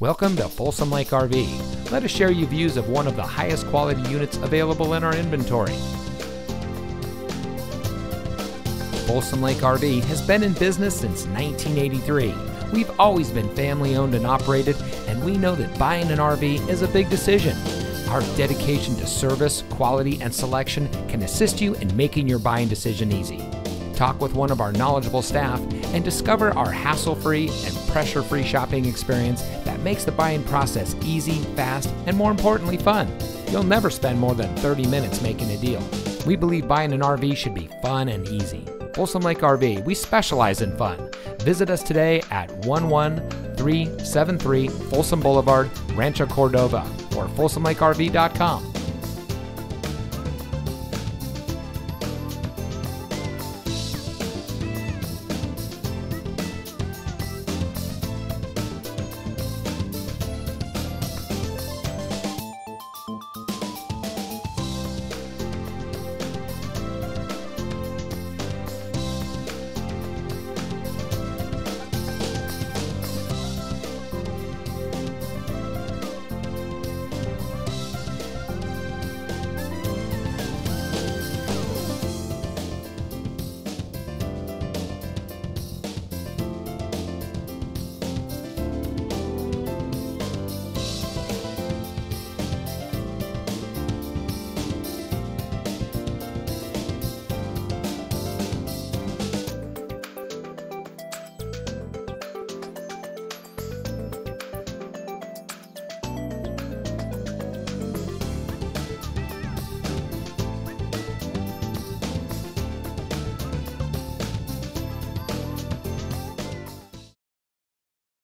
Welcome to Folsom Lake RV. Let us share you views of one of the highest quality units available in our inventory. Folsom Lake RV has been in business since 1983. We've always been family owned and operated, and we know that buying an RV is a big decision. Our dedication to service, quality, and selection can assist you in making your buying decision easy. Talk with one of our knowledgeable staff and discover our hassle-free and pressure-free shopping experience that makes the buying process easy, fast, and more importantly, fun. You'll never spend more than 30 minutes making a deal. We believe buying an RV should be fun and easy. Folsom Lake RV, we specialize in fun. Visit us today at 11373 Folsom Boulevard, Rancho Cordova, or folsomlakerv.com.